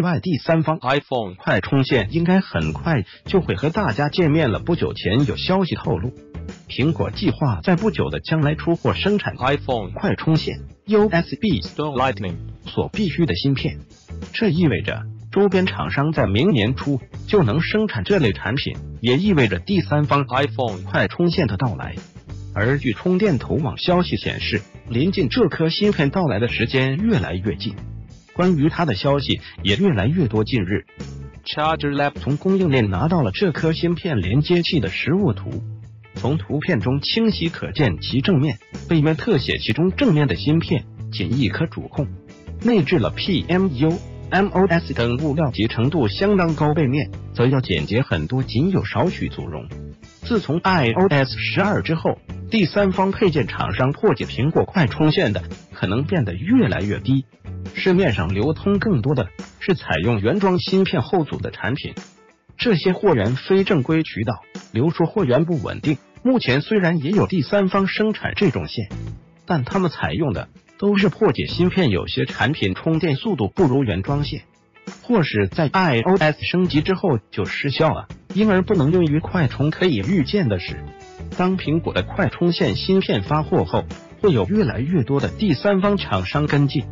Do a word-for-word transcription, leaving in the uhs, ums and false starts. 意外第三方 iPhone 快充线应该很快就会和大家见面了。不久前有消息透露，苹果计划在不久的将来出货生产 iPhone 快充线 U S B Lightning 所必需的芯片，这意味着周边厂商在明年初就能生产这类产品，也意味着第三方 iPhone 快充线的到来。 而据充电头网消息显示，临近这颗芯片到来的时间越来越近，关于它的消息也越来越多。近日 ，ChargerLAB 从供应链拿到了这颗芯片连接器的实物图，从图片中清晰可见其正面、背面特写，其中正面的芯片仅一颗主控，内置了 P M U、M O S 等物料集成度相当高，背面则要简洁很多，仅有少许组容。自从 iOS 十二之后， 第三方配件厂商破解苹果快充线的可能变得越来越低，市面上流通更多的是采用原装芯片后组的产品。这些货源非正规渠道流出，货源不稳定。目前虽然也有第三方生产这种线，但他们采用的都是破解芯片，有些产品充电速度不如原装线，或是在 iOS 升级之后就失效了，因而不能用于快充。可以预见的是， 当苹果的快充线芯片发货后，会有越来越多的第三方厂商跟进。